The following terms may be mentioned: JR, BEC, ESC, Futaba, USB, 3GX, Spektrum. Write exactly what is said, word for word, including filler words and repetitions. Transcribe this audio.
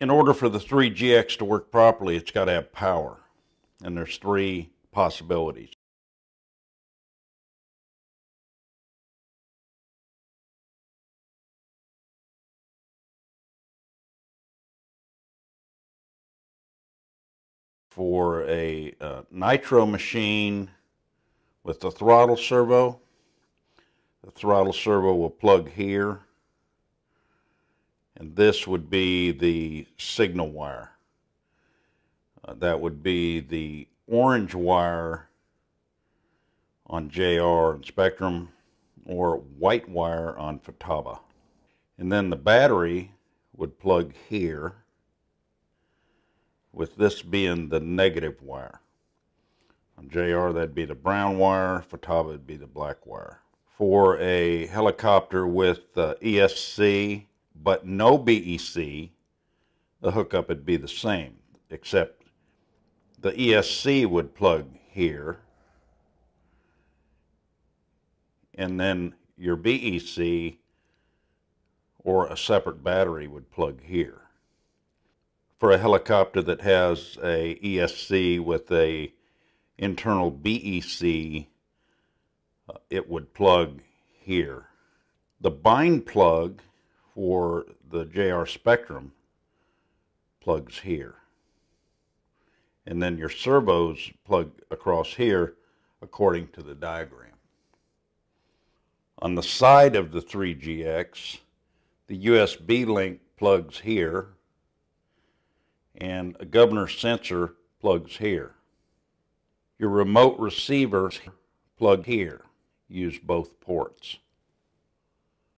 in order for the three G X to work properly, it's got to have power. And there's three possibilities. For a uh, nitro machine with the throttle servo, the throttle servo will plug here, and this would be the signal wire. Uh, that would be the orange wire on J R and Spektrum, or white wire on Futaba. And then the battery would plug here, with this being the negative wire. On J R, that'd be the brown wire. Futaba would be the black wire. For a helicopter with uh, E S C, but no B E C, the hookup would be the same, except the E S C would plug here, and then your B E C or a separate battery would plug here. For a helicopter that has a E S C with a internal B E C, uh, it would plug here. The bind plug for the J R Spektrum plugs here. And then your servos plug across here according to the diagram. On the side of the three G X, the U S B link plugs here, and a governor sensor plugs here. Your remote receivers plug here. Use both ports.